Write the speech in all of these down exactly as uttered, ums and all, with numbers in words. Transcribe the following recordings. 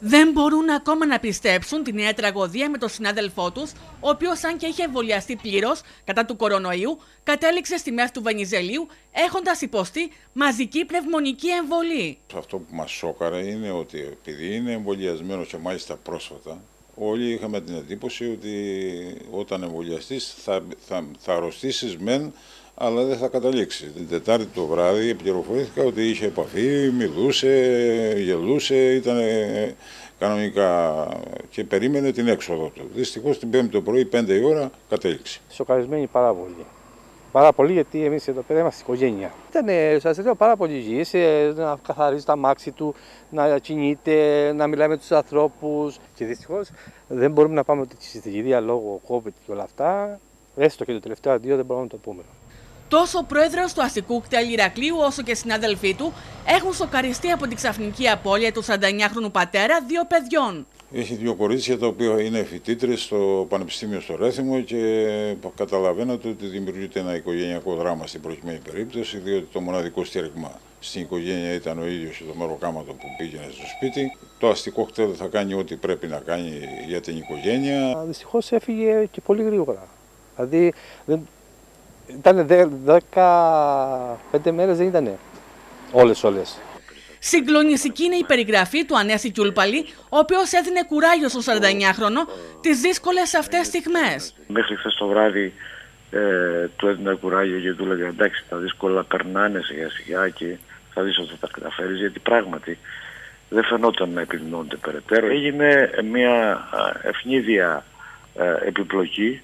Δεν μπορούν ακόμα να πιστέψουν τη νέα τραγωδία με τον συνάδελφό τους, ο οποίος, αν και είχε εμβολιαστεί πλήρως κατά του κορονοϊού, κατέληξε στη ΜΕΘ του Βενιζελίου έχοντας υποστεί μαζική πνευμονική εμβολή. Αυτό που μας σόκαρε είναι ότι επειδή είναι εμβολιασμένο και μάλιστα πρόσφατα, όλοι είχαμε την εντύπωση ότι όταν εμβολιαστείς θα, θα, θα αρρωστήσεις μεν, αλλά δεν θα καταλήξει. Την Τετάρτη το βράδυ πληροφορήθηκα ότι είχε επαφή, μιλούσε, γελούσε, ήταν κανονικά και περίμενε την έξοδο του. Δυστυχώς την Πέμπτη το πρωί, πέντε η ώρα, κατέληξε. Σοκαρισμένοι πάρα πολύ. Πάρα πολύ, γιατί εμείς εδώ πέρα είμαστε οικογένεια. Ήταν, σας λέω, πάρα πολύ υγιής, να καθαρίζει τα μάξι του, να κινείται, να μιλάει με τους ανθρώπους. Και δυστυχώς δεν μπορούμε να πάμε στη συγκεκριτήρια λόγω COVID και όλα αυτά. Έστω και το τελευταίο δύο δεν μπορούμε να το πούμε. Τόσο ο πρόεδρος του αστικού κτέλ Ιρακλίου όσο και συνάδελφοί του έχουν σοκαριστεί από την ξαφνική απώλεια του σαρανταεννιάχρονου πατέρα δύο παιδιών. Έχει δύο κορίτσια τα οποία είναι φοιτήτρες στο Πανεπιστήμιο στο Ρέθυμο και καταλαβαίνω ότι δημιουργείται ένα οικογενειακό δράμα στην προκειμένη περίπτωση, διότι το μοναδικό στήριγμα στην οικογένεια ήταν ο ίδιος και το μεροκάματο που πήγαινε στο σπίτι. Το αστικό κτέλ θα κάνει ό,τι πρέπει να κάνει για την οικογένεια. Δυστυχώς έφυγε και πολύ γρήγορα. Δηλαδή, δεν... Ήταν δεκαπέντε μέρες, δεν ήταν όλες όλες. Συγκλονιστική είναι η περιγραφή του Ανέστη Τιούλπαλη, ο οποίος έδινε κουράγιο στον σαρανταεννιάχρονο τις δύσκολες αυτές στιγμές. Μέχρι χθες το βράδυ ε, του έδινα κουράγιο και του έλεγα εντάξει, τα δύσκολα περνάνε σιγά σιγά και θα δεις ότι θα τα καταφέρεις, γιατί πράγματι δεν φαινόταν να επιδεινώνεται περαιτέρω. Έγινε μια ευνίδια ε, επιπλοκή,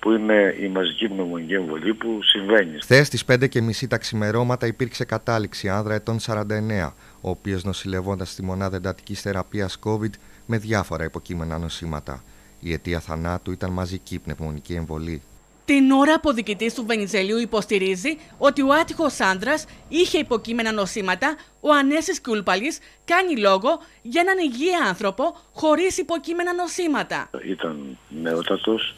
που είναι η μαζική πνευμονική εμβολή που συμβαίνει. Χθες στις πέντε και μισή τα ξημερώματα υπήρξε κατάληξη άνδρα ετών σαράντα εννέα, ο οποίος νοσηλευόντας στη μονάδα εντατικής θεραπείας COVID με διάφορα υποκείμενα νοσήματα. Η αιτία θανάτου ήταν μαζική πνευμονική εμβολή. Την ώρα που ο διοικητής του Βενιζελίου υποστηρίζει ότι ο άτυχος άνδρας είχε υποκείμενα νοσήματα, ο Ανέστης Κούλπαλης κάνει λόγο για έναν υγιή άνθρωπο χωρίς υποκείμενα νοσήματα. Ήταν νεότατος,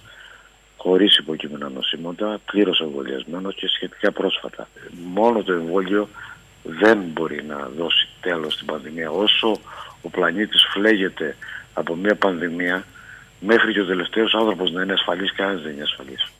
χωρίς υποκείμενα νοσήματα, πλήρως εμβολιασμένος και σχετικά πρόσφατα. Μόνο το εμβόλιο δεν μπορεί να δώσει τέλος στην πανδημία. Όσο ο πλανήτης φλέγεται από μια πανδημία, μέχρι και ο τελευταίος άνθρωπος να είναι ασφαλής, κανένας δεν είναι ασφαλής.